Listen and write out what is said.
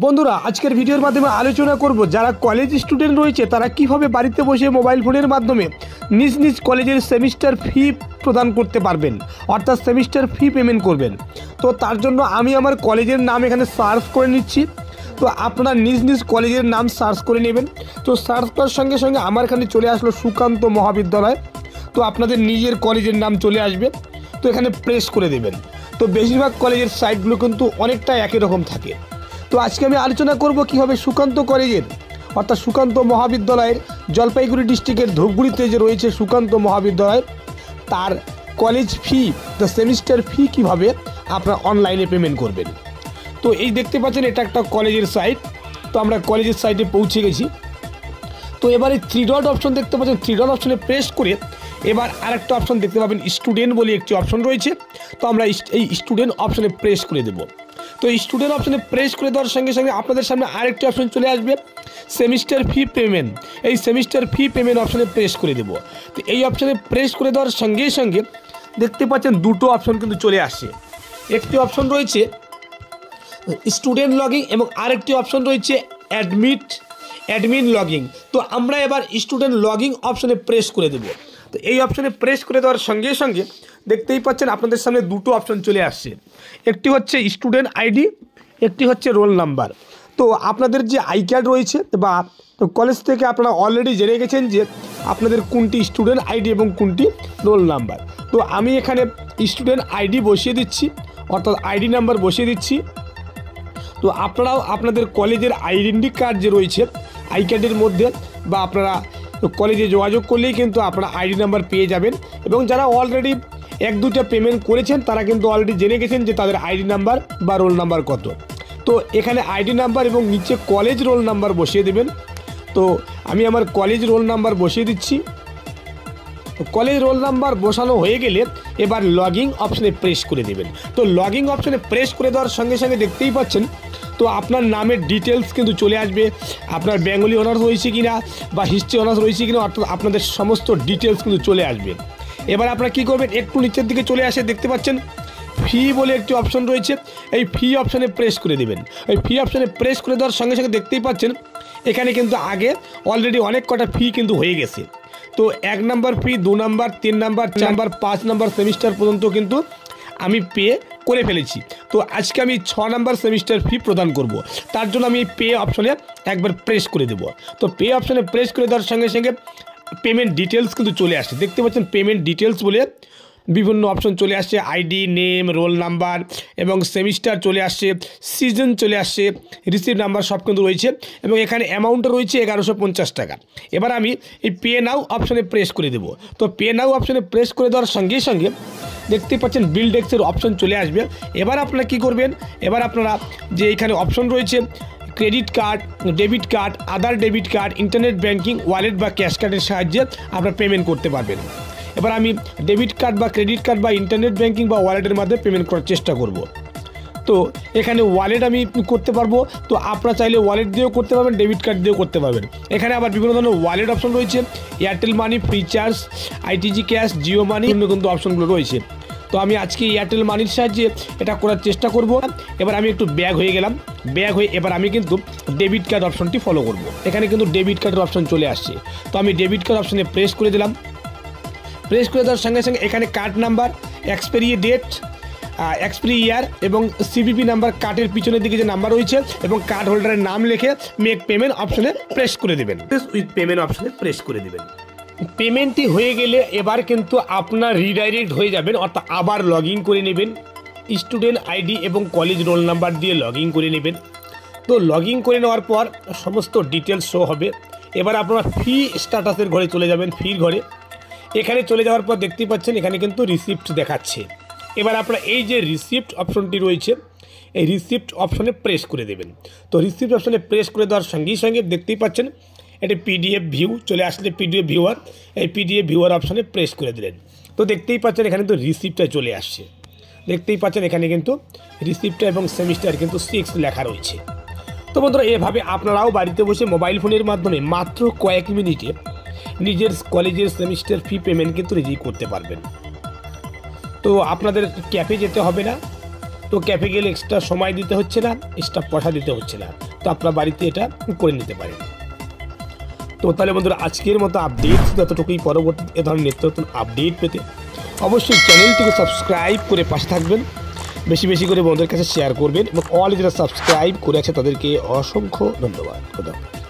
बंधुरा आजकेर भिडियोर माध्यमे आलोचना करब जारा कलेज स्टूडेंट रयेछे तारा किभाबे बाड़ीते बसे मोबाइल फोनेर माध्यमे निज निज कलेजेर सेमिस्टार फी प्रदान करते पारबेन अर्थात सेमिस्टार फी पेमेंट करबेन। तो तार जोन्नो आमी आमार कलेजेर नाम एखाने सार्च करे निच्छि। तो अपना निज निज कलेजेर नाम सार्च करे नेबेन। तो सार्च करार संगे संगे आमार एखाने चले आसलो सुकान्त महाविद्यालय। तो आपनादेर निजेर कलेजेर नाम चले आसबे। तो एखाने प्रेस करे देबेन। तो बेशिरभाग कलेजेर साइटगुलो किन्तु अनेकटा एकई रकम थाके। तो आज के आलोचना करब किभाबे सुकान्त कलेजेर अर्थात सुकान्त महाविद्यालयेर जलपाइगुड़ी डिस्ट्रिक्टेर धूपगुड़ीते जे रयेछे सुकान्त महाविद्यालय तार college fee the semester fee किभाबे आपनारा अनलाइने पेमेंट करबेन। तो ये देखते पाच्छेन एटा एकटा कलेजेर साइट। तो आमरा कलेजेर साइटे पौंछे गेছি। तो एबारे थ्री डट अपशन देखते पाच्छेन, थ्री डट अपशने प्रेस करे एबार आरेकटा अपशन देखते पाबेन स्टूडेंट बोले एकटी अपशन रयेছে। तो आमरा এই स्टूडेंट अपशने प्रेस करे देব। तो स्टूडेंट अपशने प्रेस कर देवार संगे संगे आपनादेर सामने आरेकटी अपशन चले आसबे सेमिस्टार फी पेमेंट। এই सेमिस्टार फी पेमेंट अपशने प्रेस कर देव। तो এই अपशने प्रेस कर देवार संगे संगे देखते पाচ্ছেন দুটো अपशन কিন্তু চলে আসে। একটি अपशन রয়েছে स्टूडेंट लगिंग এবং আরেকটি অপশন রয়েছে অ্যাডমিন লগিং। তো আমরা এবার স্টুডেন্ট লগিং অপশনে প্রেস করে দেব। তো এই অপশনে প্রেস করে দেওয়ার সঙ্গে সঙ্গে দেখতেই পাচ্ছেন আপনাদের সামনে দুটো অপশন চলে আসছে। একটি হচ্ছে স্টুডেন্ট আইডি, একটি হচ্ছে রোল নাম্বার। তো আপনাদের যে আই কার্ড রয়েছে বা কলেজ থেকে আপনারা অলরেডি জেনে গেছেন যে আপনাদের কোনটি স্টুডেন্ট আইডি এবং কোনটি রোল নাম্বার। তো আমি এখানে স্টুডেন্ট আইডি বসিয়ে দিচ্ছি অর্থাৎ আইডি নাম্বার বসিয়ে দিচ্ছি। तो आपनाराओ आपनादेर कलेजेर आइडेंटिटी कार्ड जे रयेछे आई कार्डेर मध्ये बा आपनारा कलेजे जोगाजोग करलेई किन्तु आपनारा आईडी नम्बर पेये जाबेन। एबं जारा अलरेडी एक दुइटा पेमेंट करेछेन तारा किन्तु अलरेडी जेने गेछेन जे तादेर आईडी नम्बर बा रोल नम्बर कत। तो एखाने आईडी नम्बर एबं नीचे कलेज रोल नम्बर बसिए देबेन। तो आमी आमार कलेज रोल नम्बर बसिए दिच्छि। तो कलेज रोल नम्बर बसानो हो गेले एबार लगिंग अपशने प्रेस करे देबेन। तो लगिंग अपशने प्रेस करे देওয়ার संगे संगे देखतेई पाচ্ছেন तो आपनार नामेर डिटेल्स किन्तु चले आसबे। आपनार बेंगली अनार्स रयेछे किना बा हिस्ट्री अनार्स रयेछे किना अर्थात आपनादेर समस्त डिटेल्स किन्तु चले आसबे। एबार आपनारा कि करबेन एकटु निचेर दिके चले आसे देखते पाচ্ছেন फी बोले एकटी अपशन रयेछे। एई फी अपशने प्रेस करे देबेन। एई फी अपशने प्रेस करे देওয়ার संगे संगे देखतेई पाচ্ছেন एखाने किन्तु आगे अलरेडी अनेक कटा फी किन्तु हये गेछे। तो एक नम्बर फी, दो नम्बर, तीन नम्बर, चार नम्बर, पाँच नम्बर सेमिस्टार पर्यन्त किन्तु आमी पे करे फेलेছি। तो आज के आमी 6 नम्बर सेमिस्टार फी प्रदान करब। तार जोन्नो आमी पे अपशने एक बार प्रेस करे देव। तो पे अपशने प्रेस करे देওয়ার संगे संगे पेमेंट डिटेल्स किन्तु चले आसे। देखते पाচ্ছেন पेमेंट डिटेल्स बोले विभिन्न अपशन चले आसছে आईडी, नेम, रोल नम्बर এবং সেমিস্টার চলে আসছে, সিজন চলে আসছে, রিসিভ নাম্বার সব কিন্তু রয়েছে এবং এখানে অ্যামাউন্ট রয়েছে 1150 টাকা। এবার আমি এই পে নাও অপশনে প্রেস করে দেব। তো পে নাও অপশনে প্রেস করে দেওয়ার সঙ্গে সঙ্গে দেখতে পাচ্ছেন বিল ডেক্সের অপশন চলে আসবে। এবার আপনারা কি করবেন, এবার আপনারা যে এখানে অপশন রয়েছে credit card, debit card, Aadhaar debit card, internet banking, wallet बा कैश कार्डर सहाज्ये आपनारा पेमेंट करते पारबेन। एबार आमी डेबिट कार्ड बा क्रेडिट कार्ड बा इंटरनेट बैंकिंग बा वालेटेर माध्यमे पेमेंट करार चेष्टा करब। तो एखाने वालेट आमी करते पारबो। तो आपनारा चाइले वालेट दिएओ करते पारबेन, डेबिट कार्ड दिएओ करते पारबेन। एखाने आबार विभिन्न धरनेर वालेट अपशन रयेछे Airtel money, Freecharge, ITG cash, Jio मानी एमन किन्तु अपशनगुलो रयेछे। तो आमी आज के एयरटेल मानिर साहाय्ये एटा करार चेष्टा करब। एबार आमी एकटु ब्याक हये गेलाम। ব্যাক হয়ে এবার আমি কিন্তু ডেবিট কার্ড অপশনটি ফলো করব। এখানে কিন্তু ডেবিট কার্ডের অপশন চলে আসছে। তো আমি ডেবিট কার্ড অপশনে প্রেস করে দিলাম। প্রেস করে দেওয়ার সঙ্গে সঙ্গে এখানে card number, expiry date, expiry year এবং সিভিপি নাম্বার কার্ডের পিছনের দিকে যে নাম্বার রয়েছে এবং কার্ড হোল্ডারের নাম লিখে মেক পেমেন্ট অপশনে প্রেস করে দেবেন। উইথ পেমেন্ট অপশনে প্রেস করে দেবেন। পেমেন্টটি হয়ে গেলে এবার কিন্তু আপনার রিডাইরেক্ট হয়ে যাবেন অর্থাৎ আবার লগ ইন করে নেবেন। स्टूडेंट आईडी एवं कलेज रोल नम्बर दिए लग इन कर लेबेन। तो लग इन कर नेওয়ার পর समस्त डिटेल्स शो হবে। এবার আপনারা ফি স্ট্যাটাসের ঘরে চলে যাবেন। ফির ঘরে এখানে চলে যাওয়ার পর দেখতে পাচ্ছেন এখানে কিন্তু রিসিপ্ট দেখাচ্ছে। এবার আপনারা এই যে রিসিপ্ট অপশনটি রয়েছে এই রিসিপ্ট অপশনে প্রেস করে দেবেন। তো রিসিপ্ট অপশনে প্রেস করে দেওয়ার সঙ্গে সঙ্গে দেখতেই পাচ্ছেন এটা পিডিএফ ভিউ চলে আসলে পিডিএফ ভিউয়ার এই পিডিএফ ভিউয়ার অপশনে প্রেস করে দিলেন। তো দেখতেই পাচ্ছেন এখানে তো রিসিপ্টটা চলে আসছে। देखते ही पाচ্ছেন এখানে কিন্তু রিসিপ্ট এবং সেমিস্টার কিন্তু 6 লেখা রয়েছে। তো বন্ধুরা এভাবে আপনারাও বাড়িতে বসে মোবাইল ফোনের মাধ্যমে মাত্র কয়েক মিনিটে নিজের কলেজের সেমিস্টার ফি পেমেন্ট কিন্তু রিসিভ করতে পারবেন। তো আপনাদের ক্যাফে যেতে হবে না। तो ক্যাফে গেলে এক্সট্রা সময় দিতে হচ্ছে না, এক্সট্রা পয়সা দিতে হচ্ছে না। তো আপনারা বাড়িতে এটা করে নিতে পারেন। তো তাহলে বন্ধুরা আজকের মতো আপডেট যতটুকুই, পরবর্তী এ ধরনের নিত্য নতুন আপডেট পেতে অবশ্যই চ্যানেলটিকে সাবস্ক্রাইব করে পাশে থাকবেন, বেশি বেশি করে বন্ধুদের কাছে শেয়ার করবেন এবং অল যারা সাবস্ক্রাইব করে আছে তাদেরকে অসংখ্য ধন্যবাদ।